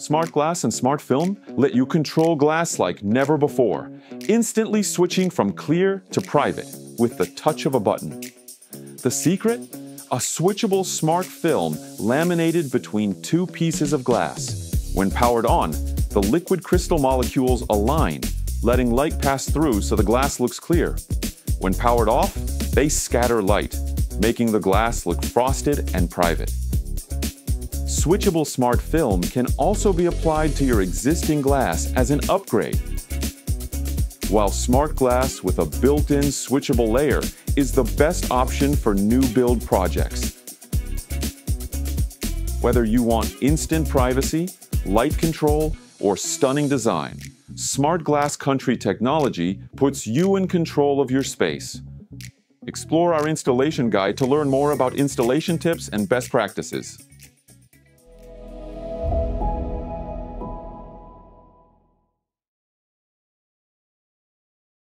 Smart Glass and Smart Film let you control glass like never before, instantly switching from clear to private with the touch of a button. The secret? A switchable smart film laminated between two pieces of glass. When powered on, the liquid crystal molecules align, letting light pass through so the glass looks clear. When powered off, they scatter light, making the glass look frosted and private. Switchable smart film can also be applied to your existing glass as an upgrade. While smart glass with a built-in switchable layer is the best option for new build projects. Whether you want instant privacy, light control, or stunning design, Smart Glass Country technology puts you in control of your space. Explore our installation guide to learn more about installation tips and best practices.